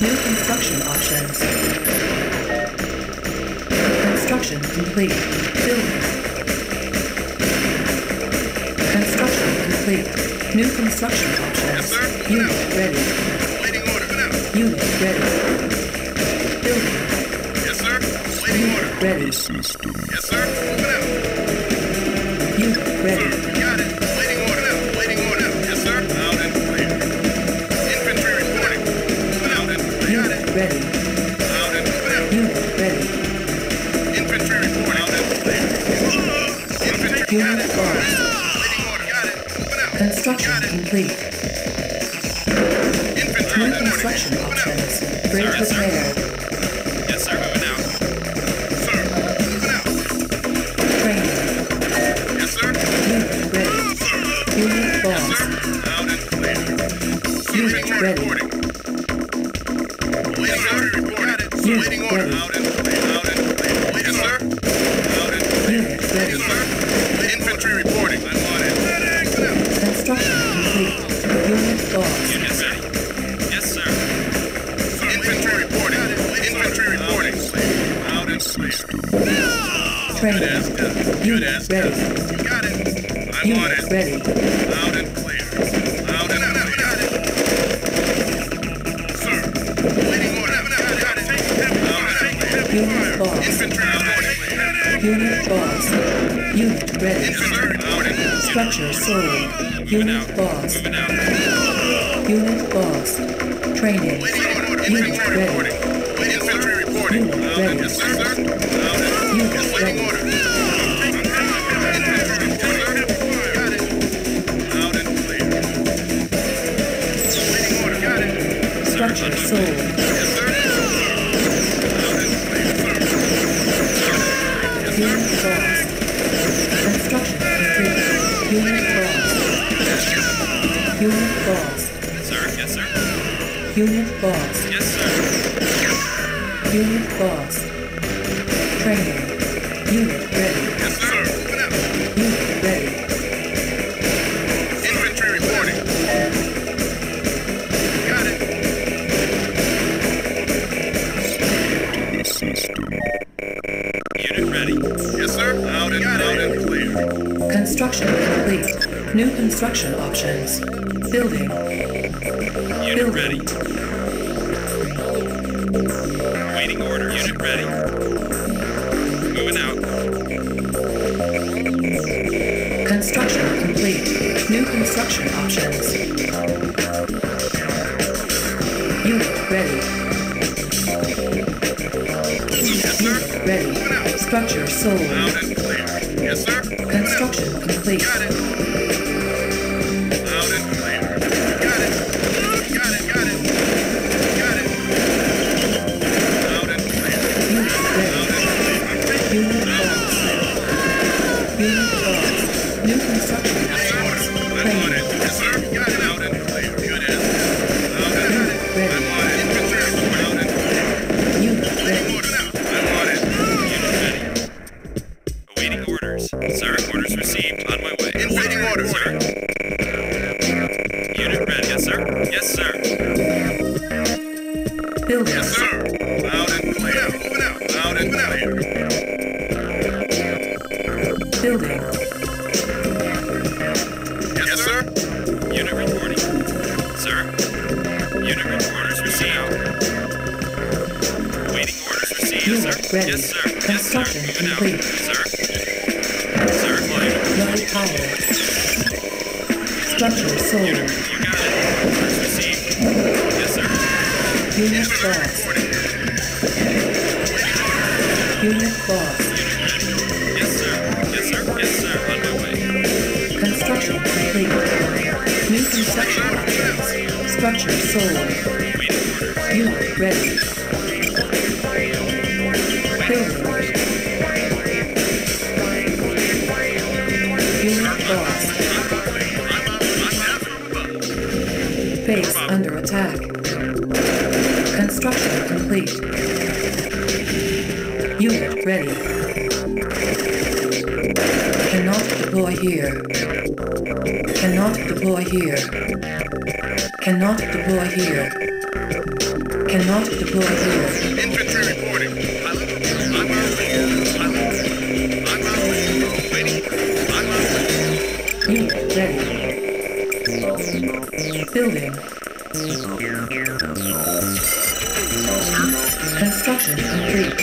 New construction options. Construction complete. Building. Construction complete. New construction options. Yes, unit ready. Waiting order. No. Unit ready. Building. Yes, sir. Waiting unit order. Ready. System. Yes, sir. Open up. Unit ready. Sir, we got it. Ready. Loud and clear. Unit ready. Infantry reporting. Loud and clear. Infantry got unit it. Waiting order. Got it. Open up. Construction got it. Complete. Infantry reporting. Construction options. Bring prepared. Yes, sir. Moving out. Sir. Moving out. Training. Yes, sir. Unit ready. Unit bombs. Yes, sir. Loud and clear. Unit ready. Reporting. Waiting order. Loud and clear. Loud and clear. Yes, sir. Loud and clear. Yes, sir. Infantry reporting. I'm on it. Construction complete. Unit lost. Yes, sir. Yes, sir. Infantry reporting. Infantry reporting. Loud and clear. Training. Unit ready. You got it. I'm on it. Unit ready. Loud and clear. Loud and clear. Got it. Sir. Waiting order. Unit boss. Infantry reporting. Unit boss. Unit ready. Infantry reporting. Structure sold. Unit boss. Unit boss. Training. Unit ready. Infantry reporting. Unit ready. Unit ready. Infantry reporting. Got it. Loud and clear. Waiting order. Got it. Structure sold. Unit lost. Construction complete. Unit lost. Unit lost. Sir, yes, sir. Unit lost. Yes, sir. Unit lost. Training. Unit ready. Yes, sir. Open up. Unit ready. Infantry reporting. Got it. System. Unit ready. Yes, sir. Loud and got loud it. And clear. Construction complete. New construction options. Building. Unit building. Ready. Waiting order. Unit ready. Moving out. Construction complete. New construction options. Unit ready. Yes, sir. Ready. Structure sold. Loud and clear. Yes, sir. Construction complete. Got it. Loud and clear. Got it. Got it. Got it. Got it. Loud and clear. Unit ready. Unit lost. Unit lost. New construction. Yes, sir. I'm on it. Yes, sir. Got it. Loud and clear. Good as. Loud and clear. I'm on it. Infantry report. Loud and clear. Unit ready. Order. Sir, orders received. On my way. In waiting order, sir. Unit ready. Yes, sir. Yes, sir. Building. Yes, sir. Loud and clear. Open up. Loud and clear. Building. Yes, sir. Unit reporting. Sir. Unit orders received. Waiting orders received. Yes, sir. Ready. Yes, sir. Construction yes, sir. Complete. Sir. Structure sold. You got it. Received. Yes, sir. Unit lost. Unit lost. Yes, sir. Yes, sir. Yes, sir. On my way. Construction complete. New construction options. Structure sold. Unit ready. Building. Lost. Base under attack. Construction complete. Unit ready. Cannot deploy here. Cannot deploy here. Cannot deploy here. Cannot deploy here. Infantry reporting. I'm out. Unit ready. Building. Construction complete.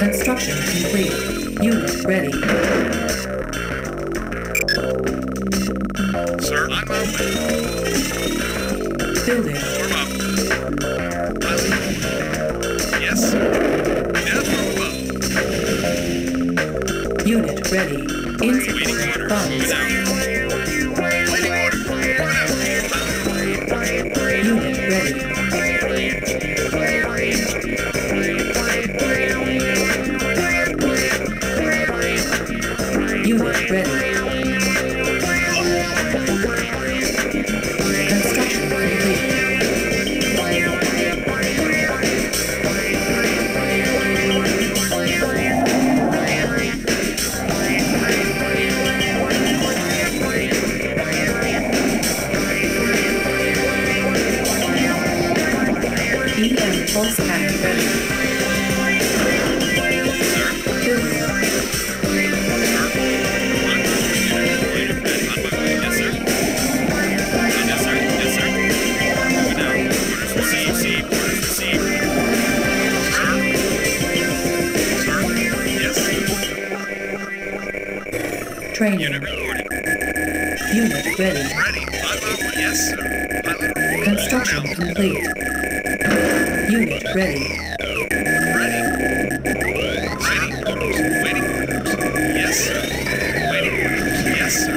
Construction complete. Unit ready. Sir, I'm moving. Building. Form up. Yes. Now form up. Unit ready. Insufficient funds. Waiting order. Order. Unit ready. Unit ready. Construction complete. EM pulse pack ready. Training. Unit reporting. Unit ready. Ready. Yes, sir. Construction complete. Unit ready. Waiting. Yes, sir. Yes, sir.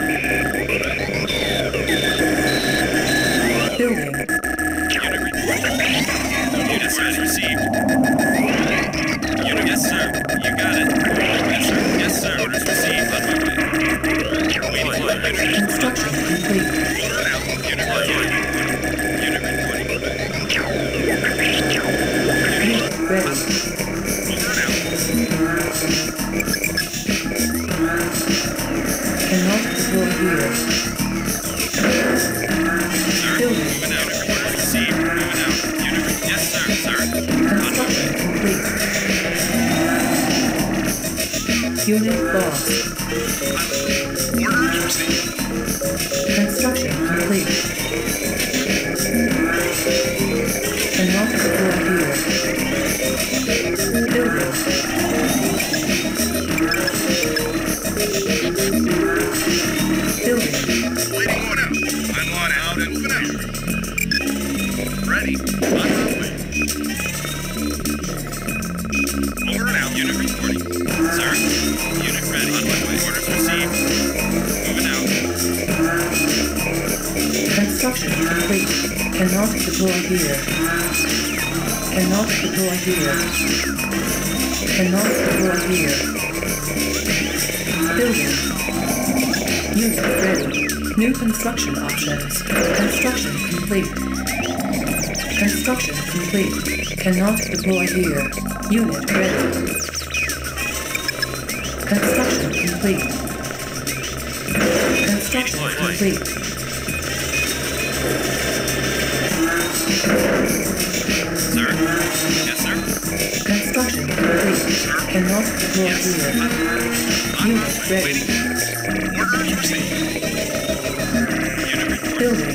Building. Unit reporting. Unit size received. Unit, yes, sir. You got it. Yes, sir. Yes, sir. Orders received. Construction complete. Unit ready. Cannot deploy here. Building. Yes, sir, Construction complete. Unit lost. Orders received. Construction complete. Cannot deploy here. Building. Waiting order. I'm on out and open out. Ready. On the way. Over and out. Unit reporting. Sir. Unit ready. On my way. Orders received. Moving out. Construction complete. Cannot deploy here. Cannot deploy here. Cannot deploy here. Building. Unit ready. New construction options. Construction complete. Construction complete. Cannot deploy here. Unit ready. Construction complete. Construction complete. Sir? Yes, sir? Construction complete. Sir? Cannot deploy here. Unit ready. Orders received. Unit reporting. Building.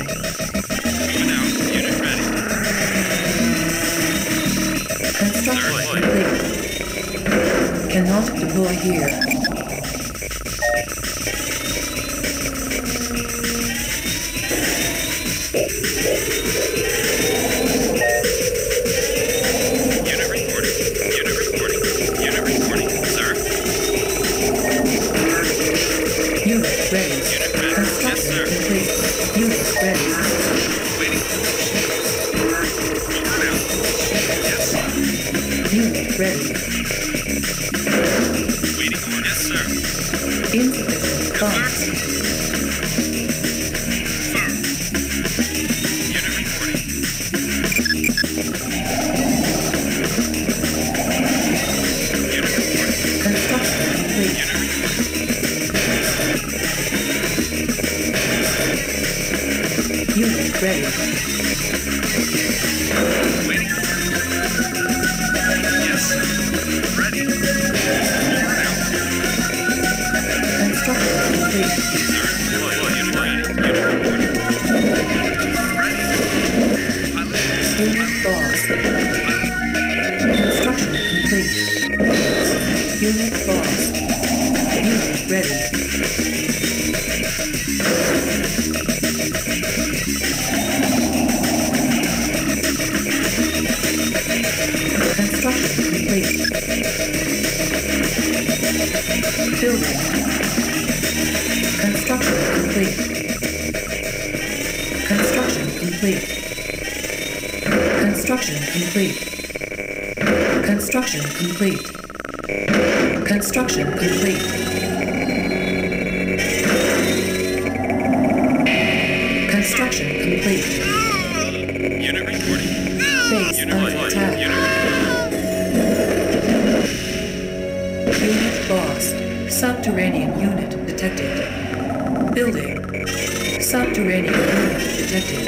Moving out. Unit ready. Construction complete. Cannot deploy here. Ready. Waiting for yes, sir. Insufficient funds. Firm. Unit reporting. Unit unit boss. Construction complete. Unit boss. Unit ready. Construction complete. Building. Construction complete. Construction complete. Construction complete. Construction complete. Construction complete. Construction complete. Unit reporting. Base under attack. Unit lost. Subterranean unit detected. Building. Subterranean unit detected.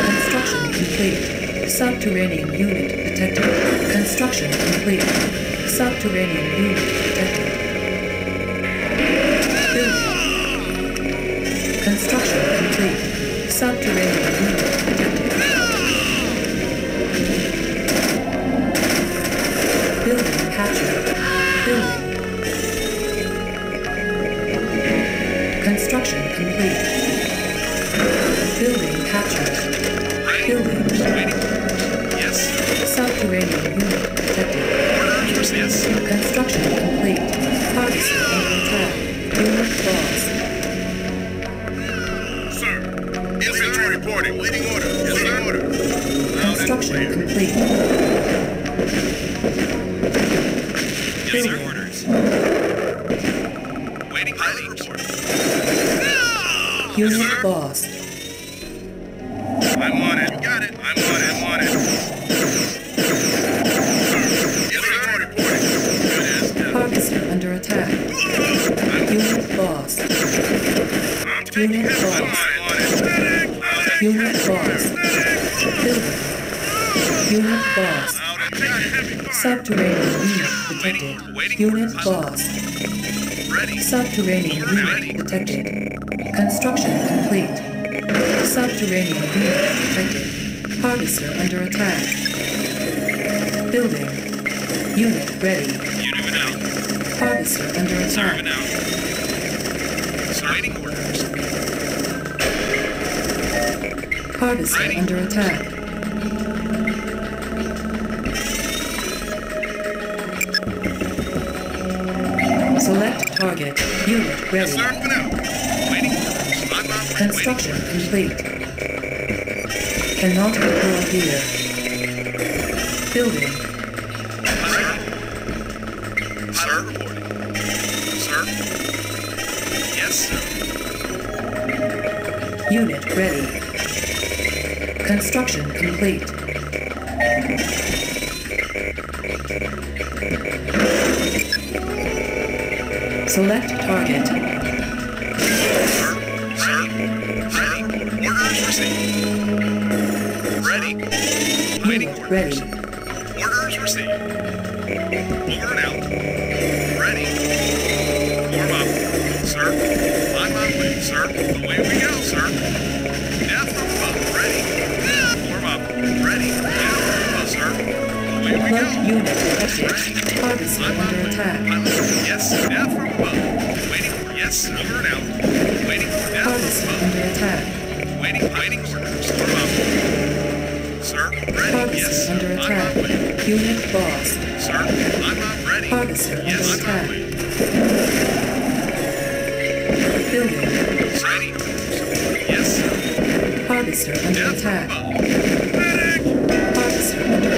Construction complete. Subterranean unit detected. Construction complete. Subterranean unit detected. Building. Construction complete. Subterranean unit detected. Building captured. Building. Construction complete. Building captured. Building. Yes. Subterranean unit detected. Orders, yes. Construction complete. Parts under attack. Unit lost. Sir. Infantry reporting. Leading order. Leading order. Construction complete. Yes, building. Sir. Orders. Waiting. Pilot report. No! Unit yes, lost. Unit lost. Unit lost. Building. Unit lost. Subterranean unit detected. Unit lost. Subterranean unit detected. Construction complete. Subterranean unit detected. Harvester under attack. Building. Unit ready. Unit without. Harvester under attack. Waiting orders. Harvester under attack. Select target. Unit ready. Construction complete. Cannot deploy here. Building. Sir, reporting. Sir. Yes, sir. Unit ready. Construction complete. Select target. Sir, sir, ready. Orders received. Ready. Waiting orders. Ready. Orders received. Over and out. Ready. Form up. Sir, I'm on way, sir. Away we go, sir. Death from above. Ready. Ready. Yeah, sir. Away we go. Unit detected. Harvester under attack. Yes, now from above. Waiting. Yes, over and out. Waiting. Now from above. Under attack. Waiting. Waiting orders. From up. Sir. Ready. Harvester yes. Under attack. Unit lost. Sir. I'm not ready. Harvester yes, under attack. Building. Ready. Yes. Harvester under attack. Harvester under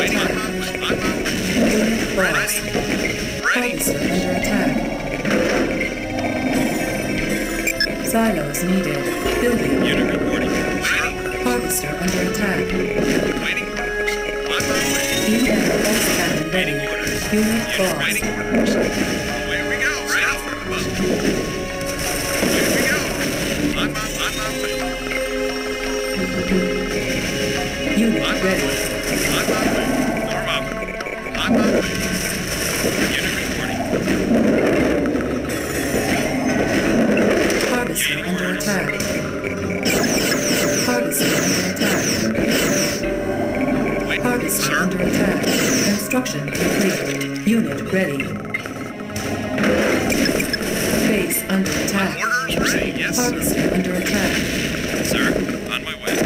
attack. Silos needed. Building. Unit reporting. Harvester under attack. Waiting. Waiting orders. Unit lost. Waiting orders. Away we go. Right out from above. Away we go. I'm on. Unit ready. Norm up. I'm on. Unit reporting. Harvester under attack. Harvester under attack. attack. Construction complete. Unit ready. Base under attack. Orders ready, yes, Parts sir. Under attack. Sir, on my way.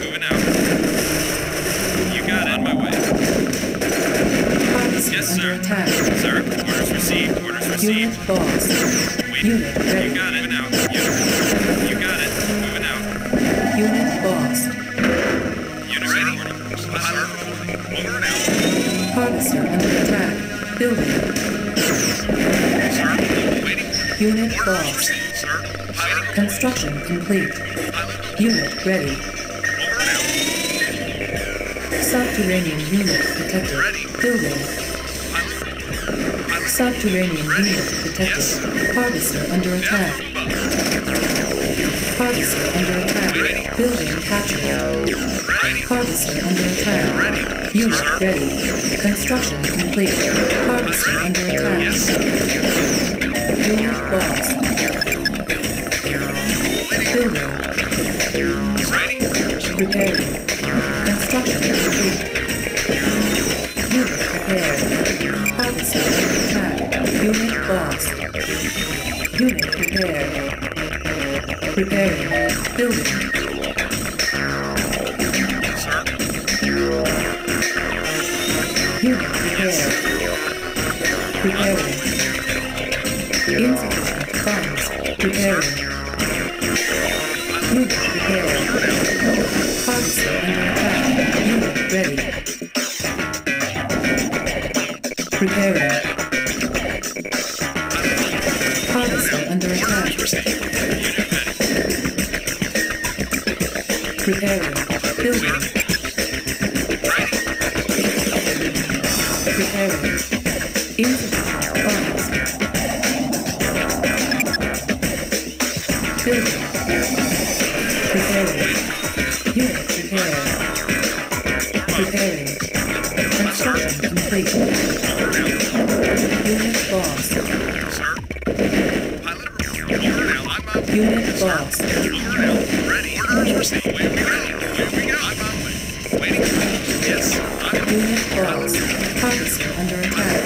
Moving out. You got on my way. Parts yes, under sir. Attack. Sir, orders received. Orders received. Unit lost. Wait. Unit ready. You got it. Moving out. You got it. Moving out. Unit lost. Harvester under attack. Building. Sir, waiting. Unit lost. Construction complete. Unit ready. Subterranean unit protected. Building. Subterranean unit protected. Harvester under attack. Harvester under attack. Building captured. Harvester under attack. Ready. Unit sir. Ready. Construction complete. Harvester under attack. Yes. Unit lost. Building. Ready. Repairing. Construction complete. Unit prepared. Harvester under attack. Unit lost. Unit prepared. Repairing. Building. Preparing. Insufficient funds. Preparing. Unit preparing. Harvester under attack. Unit ready. Preparing. Harvester under attack. Preparing. Building. Preparing. Insufficient funds. Building. Preparing. Unit prepared. Preparing. Construction complete. Unit lost. Unit lost. Unit lost. Harvester under attack.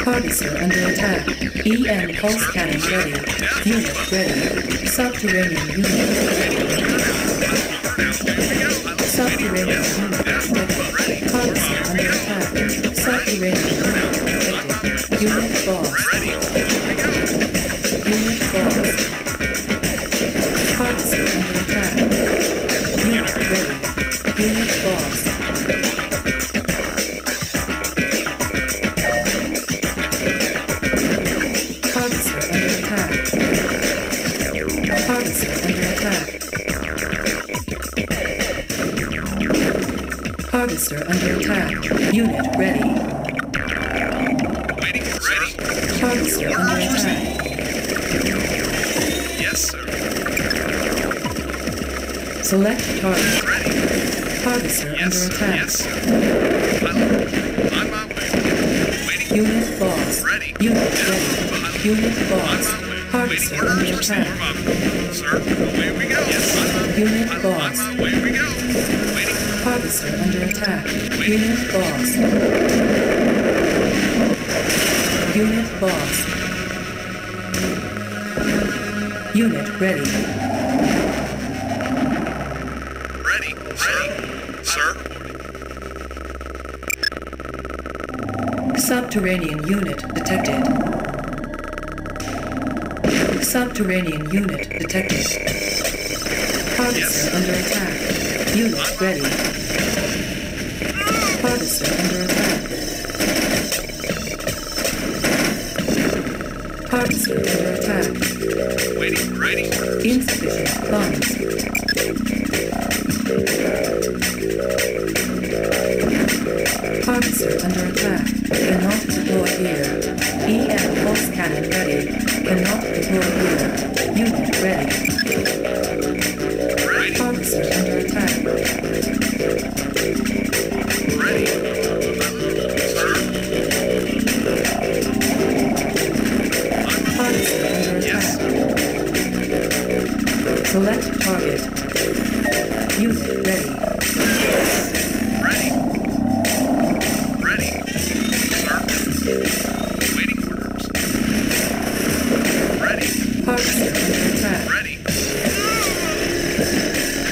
Harvester under attack. EM pulse cannon ready. Unit ready. Subterranean unit ready. Subterranean unit ready. Harvester under attack. Subterranean unit ready. Unit lost. Unit lost. Harvester under attack. Unit ready. Unit lost. Under attack. Unit ready. Waiting. Ready. Harvester under attack. Yes, sir. Select target. Ready. Harvester yes, under attack. Yes, sir. On my way. Waiting. Unit lost. Ready. Unit ready. Unit lost. Harvester under attack. Sir, away we go. Yes. Unit lost. Away we go. Harvester under attack. Unit lost. Unit lost. Unit ready. Ready. Ready. Sir. Subterranean unit detected. Subterranean unit detected. Harvester yes. under attack. Unit ready. Harvester under attack. Guns under attack. Waiting, ready. Insufficient funds. Harvester under attack. Cannot deploy here. EM pulse cannon ready. Cannot deploy here. Unit ready. Harvester under attack. Select target. Unit ready. Ready. Ready. Perfect. Waiting orders. Ready. Harvester under attack. Ready. Unit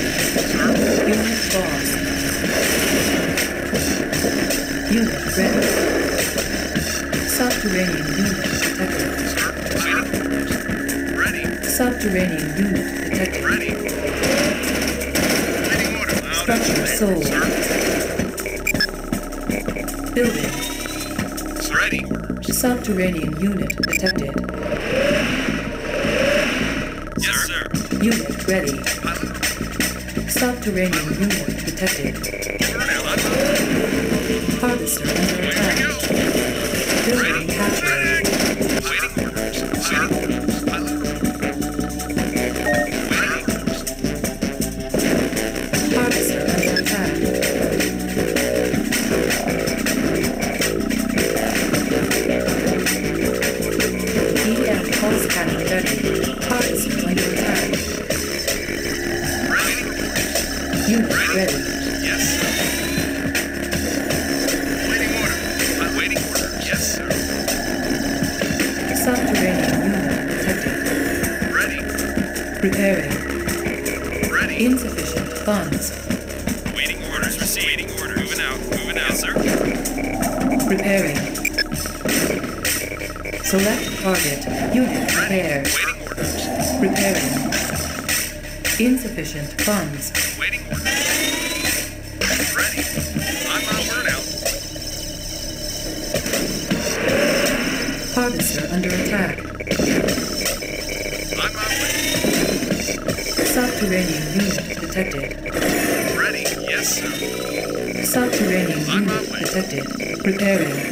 lost. Unit ready. Subterranean unit detected. Ready. Subterranean unit. Ready. Structure sold. Building. Ready. Subterranean unit detected. Yes, sir. Unit ready. Subterranean unit detected. Harvester under attack. Building captured. Waiting. Select target. Unit prepared. Waiting orders. Preparing. Insufficient funds. Waiting orders. Ready. I'm on burnout. Harvester under attack. I'm on way. Subterranean unit detected. Ready. Yes, sir. Subterranean unit detected. Preparing. Unit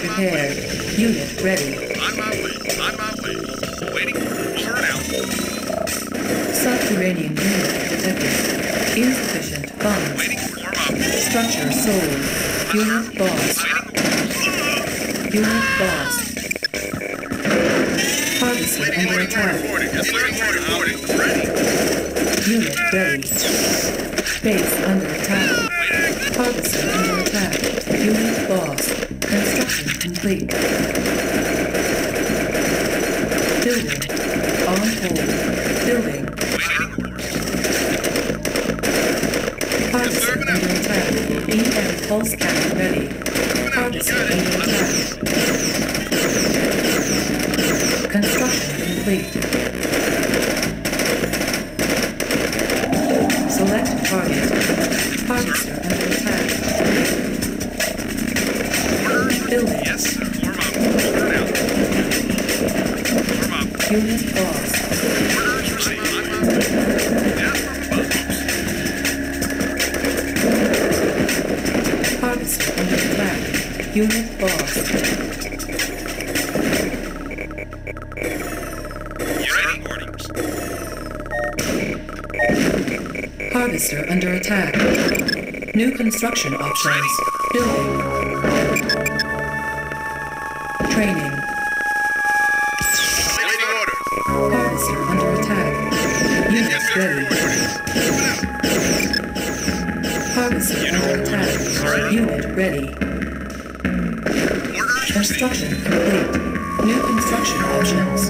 prepared. Unit ready. On my way. On my way. Waiting. Over and out. Subterranean unit detected. Insufficient funds. Waiting. Warm up. Structure sold. Unit lost. Unit lost. Harvester under attack. Ready. Unit ready. Base under attack. Harvester under attack. Unit lost. Construction complete. Building. On hold. Building. Harvester under attack. EM pulse cannon ready. Harvester under attack. Construction complete. Select target. Harvester under attack. Building. Yes, sir. Warm up. Turn out. Warm up. Unit lost. Orders received. Yes. Harvester under attack. Unit lost. Ready. Orders. Harvester under attack. New construction options. Building. Training. Waiting order. Harvester under attack. Unit ready. Harvester under attack. Unit ready. Construction complete. New construction options.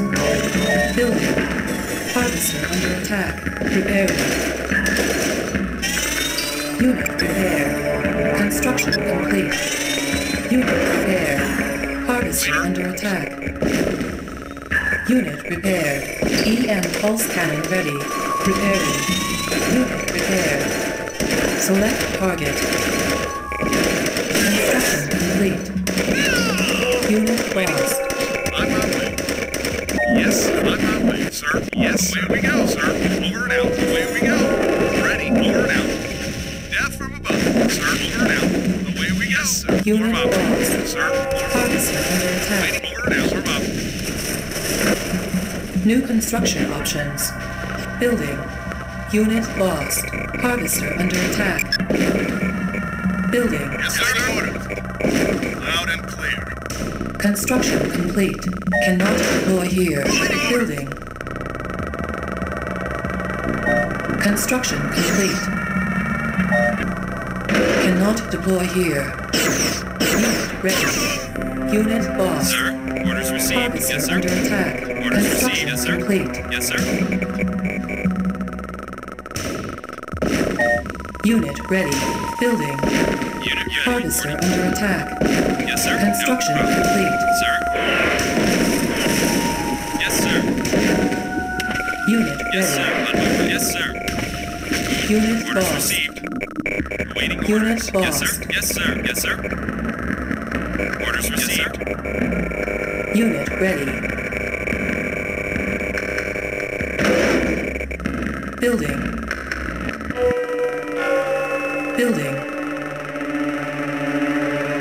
Building. Harvester under attack. Preparing. Unit prepared. Construction complete. Unit prepared. Harvester under attack. Unit repaired. EM pulse cannon ready. Preparing. Unit repaired. Select target. Construction complete. Unit lost. Unit lost. Harvester under attack. New construction options. Building. Unit lost. Harvester under attack. Building. Yes, sir. Loud and clear. Construction complete. Cannot deploy here. Building. Construction complete. Cannot deploy here. Unit ready. Unit lost. Sir, orders received. Officer yes, sir. Under attack. Orders received. Yes, sir. Complete. Yes, sir. Unit ready. Building. Unit Harvester under attack. Yes, sir. Construction complete. Sir. Yes, sir. Unit ready. Yes, sir. Yes, sir. Unit orders lost. Received. Awaiting unit orders. Lost. Yes, sir. Yes, sir. Yes, sir. Orders yes, received. Sir. Unit ready. Building. Building.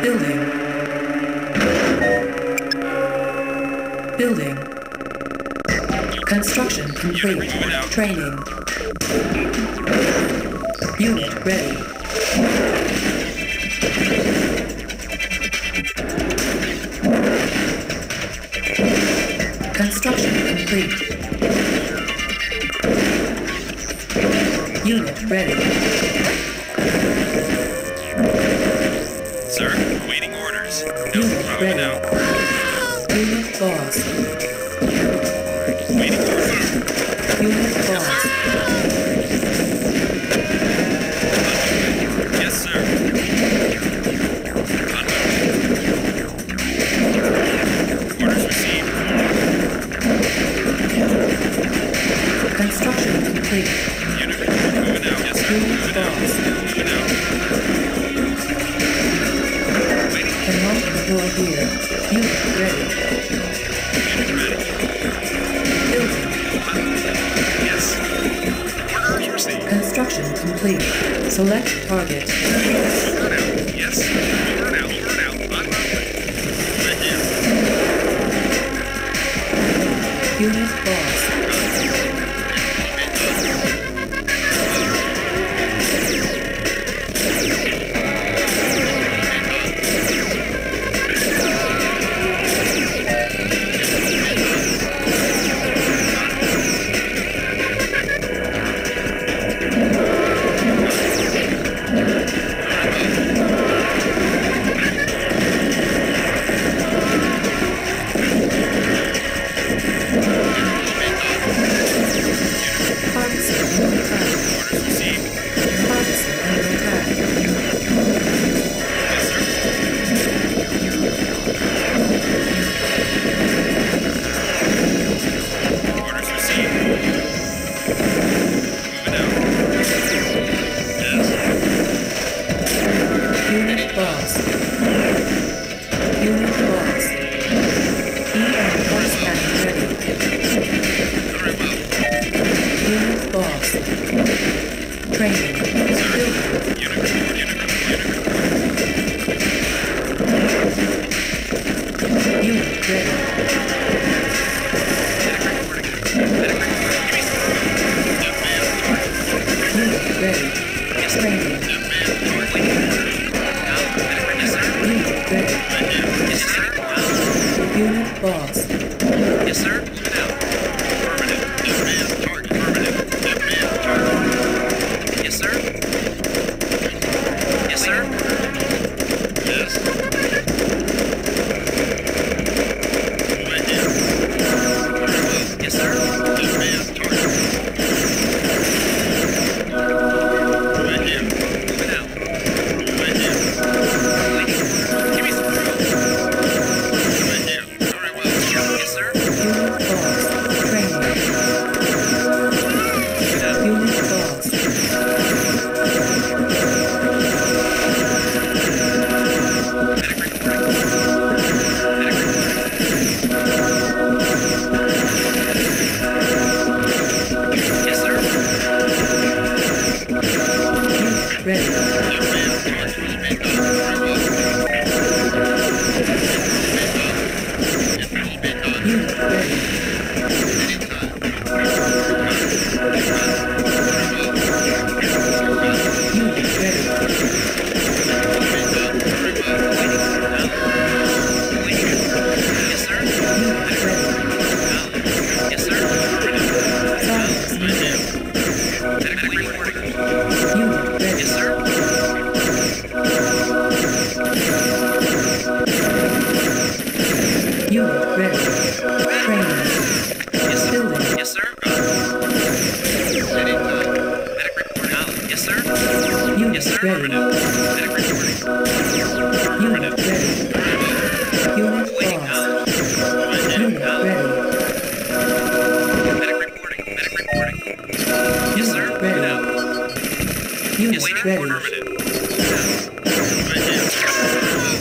Building. Building. Construction complete. Training. Unit ready. Construction complete. Unit ready. Sir, awaiting orders. No unit ready. Now. Unit lost. Waiting orders. Unit lost. Complete. Select target. Yes. Yes. Unit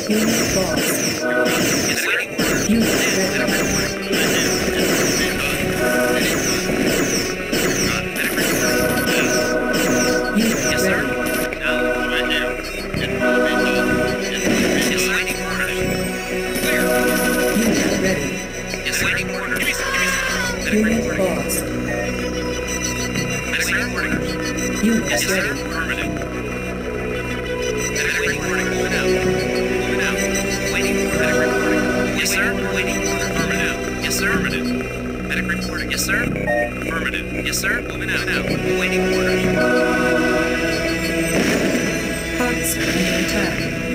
Team's boss. Waiting orders. Parts under attack.